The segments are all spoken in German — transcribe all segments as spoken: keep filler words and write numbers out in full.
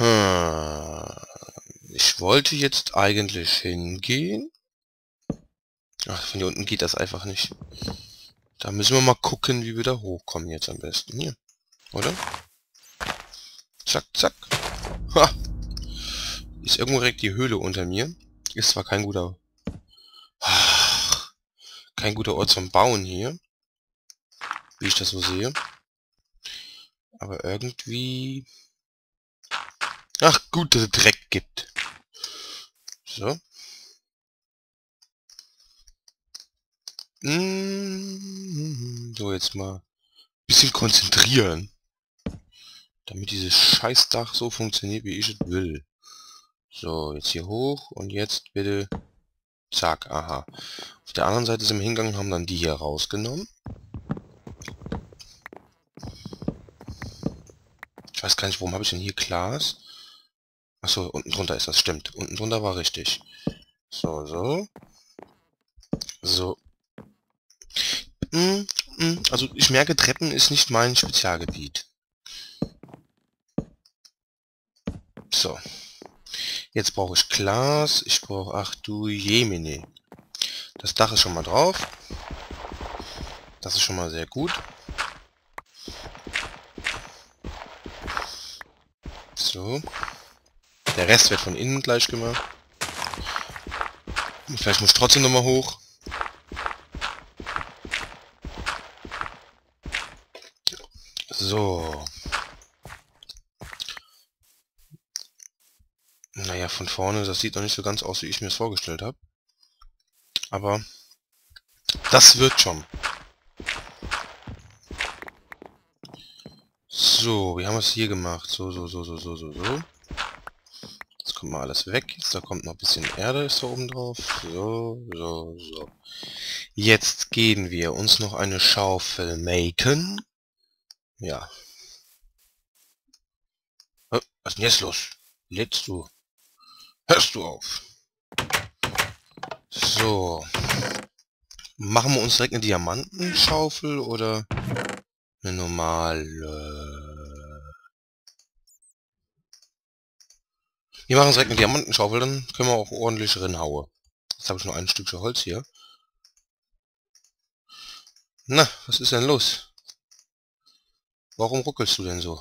Hm. Ich wollte jetzt eigentlich hingehen. Ach, von hier unten geht das einfach nicht. Da müssen wir mal gucken, wie wir da hochkommen jetzt am besten. Hier, oder? Zack, zack. Ha! Ist irgendwo direkt die Höhle unter mir. Ist zwar kein guter... Ach, kein guter Ort zum Bauen hier. Wie ich das so sehe. Aber irgendwie... Ach gut, dass es Dreck gibt. So. So, jetzt mal ein bisschen konzentrieren. Damit dieses Scheißdach so funktioniert, wie ich es will. So, jetzt hier hoch und jetzt bitte... Zack, aha. Auf der anderen Seite ist im Hingang, haben dann die hier rausgenommen. Ich weiß gar nicht, warum habe ich denn hier Glas? Achso, unten drunter ist das, stimmt. Unten drunter war richtig. So, so. So. Mm, mm, also ich merke, Treppen ist nicht mein Spezialgebiet. So. Jetzt brauche ich Glas. Ich brauche... Ach du Jemine. Das Dach ist schon mal drauf. Das ist schon mal sehr gut. So. Der Rest wird von innen gleich gemacht. Vielleicht muss ich trotzdem nochmal hoch. So. Naja, von vorne, das sieht noch nicht so ganz aus, wie ich mir es vorgestellt habe. Aber das wird schon. So, wir haben es hier gemacht. So, so, so, so, so, so, so. Jetzt kommt mal alles weg. Jetzt, da kommt noch ein bisschen Erde, ist da oben drauf. So, so, so. Jetzt gehen wir uns noch eine Schaufel machen. Ja. Was ist denn jetzt los? Lädst du? Hörst du auf? So. Machen wir uns direkt eine Diamantenschaufel oder eine normale? Wir machen uns direkt eine Diamantenschaufel, dann können wir auch ordentlich reinhauen. Jetzt habe ich nur ein Stückchen Holz hier. Na, was ist denn los? Warum ruckelst du denn so?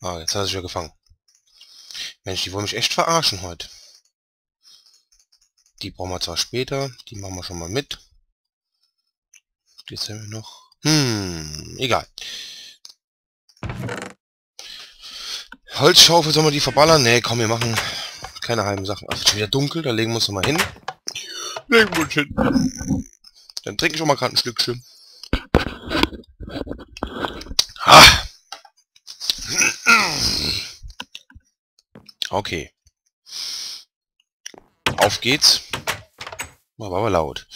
Ah, jetzt hat er sich ja gefangen. Mensch, die wollen mich echt verarschen heute. Die brauchen wir zwar später, die machen wir schon mal mit. Jetzt haben wir noch... Hm, egal. Holzschaufel, sollen wir die verballern? Nee, komm, wir machen keine halben Sachen. Ach, es ist schon wieder dunkel, da legen wir uns nochmal hin. Legen wir uns hin. Dann trinke ich auch mal gerade ein Stückchen. Ah. Okay. Auf geht's. War aber laut.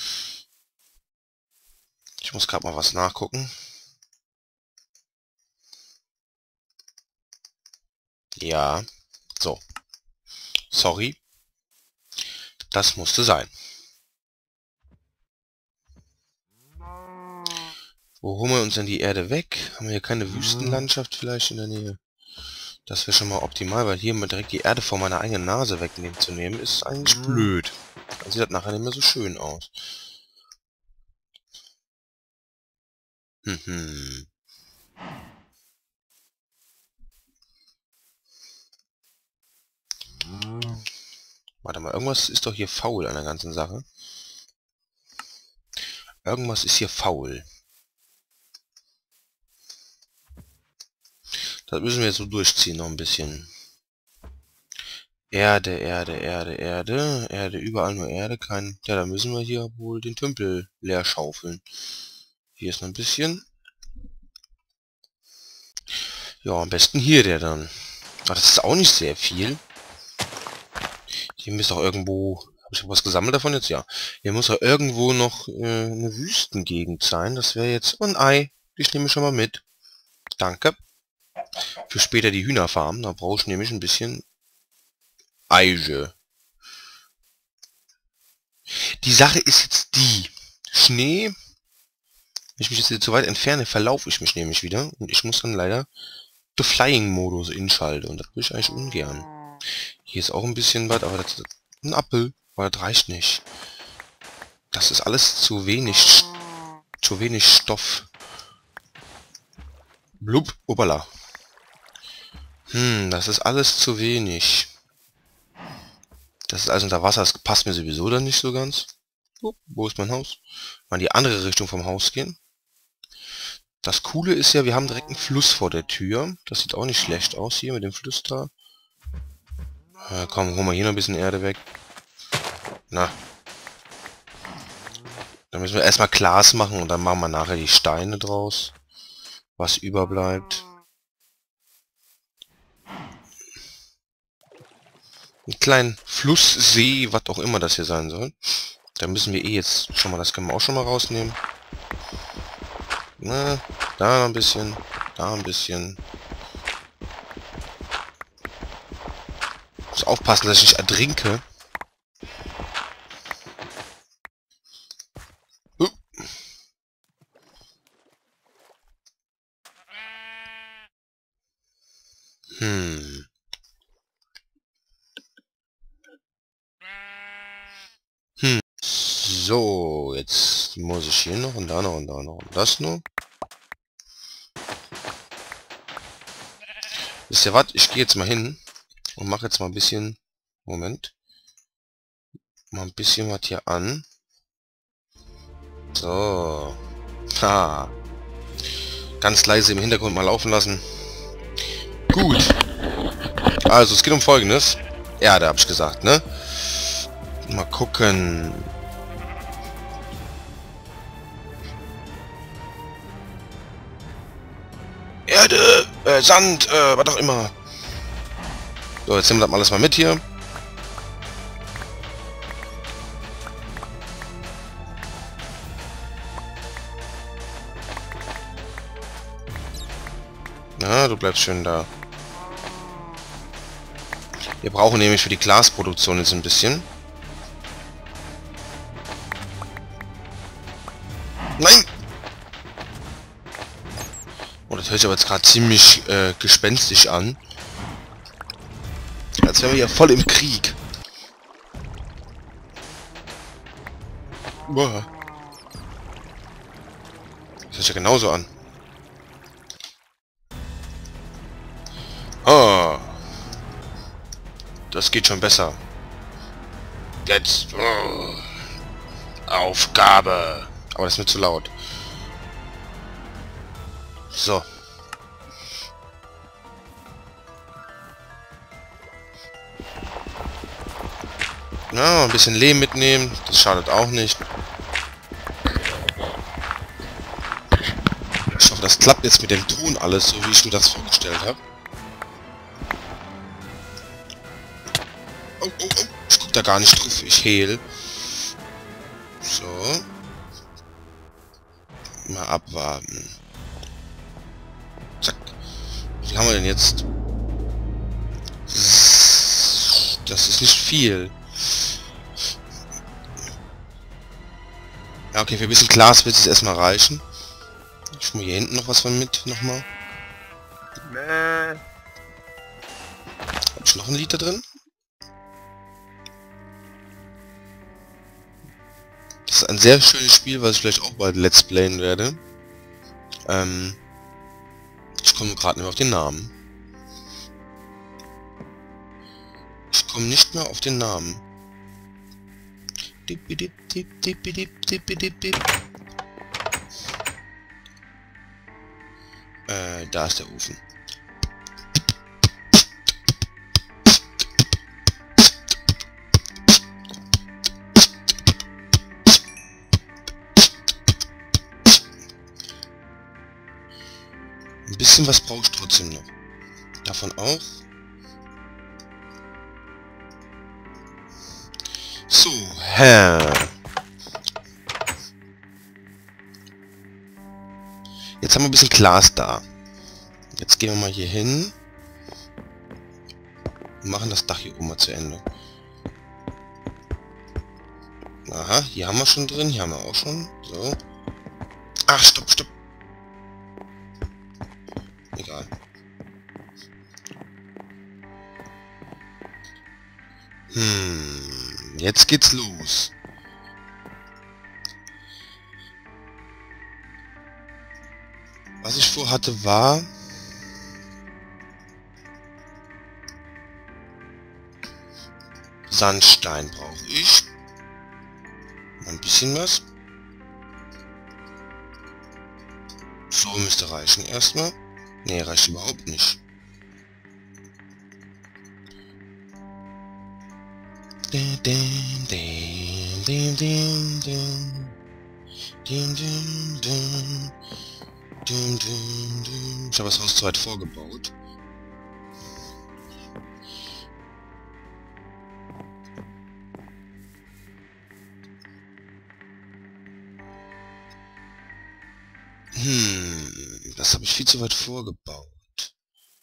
Ich muss gerade mal was nachgucken. Ja. So. Sorry. Das musste sein. Wo holen wir uns denn die Erde weg? Haben wir hier keine Wüstenlandschaft vielleicht in der Nähe? Das wäre schon mal optimal, weil hier mal direkt die Erde vor meiner eigenen Nase wegnehmen zu nehmen, ist eigentlich blöd. Dann sieht das nachher nicht mehr so schön aus. Mhm. Warte mal, irgendwas ist doch hier faul an der ganzen Sache. Irgendwas ist hier faul. Das müssen wir jetzt so durchziehen noch ein bisschen. Erde, Erde, Erde, Erde. Erde, überall nur Erde. Kein... Ja, da müssen wir hier wohl den Tümpel leer schaufeln. Hier ist noch ein bisschen. Ja, am besten hier der dann. Ach, das ist auch nicht sehr viel. Hier müsste auch irgendwo... Habe ich was gesammelt davon jetzt? Ja. Hier muss auch irgendwo noch äh, eine Wüstengegend sein. Das wäre jetzt... Und Ei. Ich nehme schon mal mit. Danke. Für später die Hühnerfarm, da brauche ich nämlich ein bisschen Eige. Die Sache ist jetzt die, Schnee, wenn ich mich jetzt zu weit entferne, verlaufe ich mich nämlich wieder und ich muss dann leider The Flying-Modus inschalte. Und das will ich eigentlich ungern. Hier ist auch ein bisschen was, aber das ist ein Apfel. Aber das reicht nicht. Das ist alles zu wenig, zu wenig Stoff. Blub, obala. Hm, das ist alles zu wenig. Das ist alles unter Wasser, das passt mir sowieso dann nicht so ganz. Oh, wo ist mein Haus? Mal in die andere Richtung vom Haus gehen. Das Coole ist ja, wir haben direkt einen Fluss vor der Tür. Das sieht auch nicht schlecht aus hier mit dem Fluss da. Äh, komm, hol mal hier noch ein bisschen Erde weg. Na. Dann müssen wir erstmal Glas machen und dann machen wir nachher die Steine draus. Was überbleibt. Einen kleinen Flusssee, was auch immer das hier sein soll. Da müssen wir eh jetzt schon mal, das können wir auch schon mal rausnehmen. Na, da ein bisschen, da ein bisschen. Muss aufpassen, dass ich nicht ertrinke. Uh. Hm. Hm. So, jetzt muss ich hier noch und da noch und da noch und das noch. Wisst ihr was? Ich gehe jetzt mal hin und mache jetzt mal ein bisschen... Moment. Mal ein bisschen was hier an. So. Ha. Ganz leise im Hintergrund mal laufen lassen. Gut. Also, es geht um Folgendes. Erde, hab ich gesagt, ne? Mal gucken. Erde, äh, Sand, äh, was auch immer. So, jetzt nehmen wir das alles mal mit hier. Na, du bleibst schön da. Wir brauchen nämlich für die Glasproduktion jetzt ein bisschen. Nein! Oh, das hört sich aber jetzt gerade ziemlich äh, gespenstisch an. Als wären wir ja voll im Krieg. Boah. Das hört sich ja genauso an. Oh. Das geht schon besser. Jetzt. Oh. Aufgabe. Aber das ist mir zu laut. So. Ja, ein bisschen Lehm mitnehmen. Das schadet auch nicht. Ich hoffe, das klappt jetzt mit dem Ton alles, so wie ich mir das vorgestellt habe. Oh, oh, oh. Ich guck da gar nicht drauf. Ich hehl. So. Mal abwarten. Zack. Wie haben wir denn jetzt? Das ist nicht viel. Ja, okay, für ein bisschen Glas wird es erstmal reichen. Ich muss hier hinten noch was mit, nochmal. Hab ich noch ein Lied da drin? Das ist ein sehr schönes Spiel, was ich vielleicht auch bald Let's Playen werde. Ähm, ich komme gerade nicht mehr auf den Namen. Ich komme nicht mehr auf den Namen. Äh, da ist der Ofen. Ein bisschen was brauche ich trotzdem noch. Davon auch. So, hä. Jetzt haben wir ein bisschen Glas da. Jetzt gehen wir mal hier hin. Und machen das Dach hier oben mal zu Ende. Aha, hier haben wir schon drin. Hier haben wir auch schon. So. Ach, stopp, stopp. Egal. Hm, jetzt geht's los. Was ich vorhatte war... Sandstein brauche ich. Ein bisschen was. So müsste reichen erstmal. Nee, reicht überhaupt nicht. Din, din, din, din, din, din. Din, din, din. Din, din, din. Ich habe das Haus zu weit vorgebaut. Hm, das habe ich viel zu weit vorgebaut.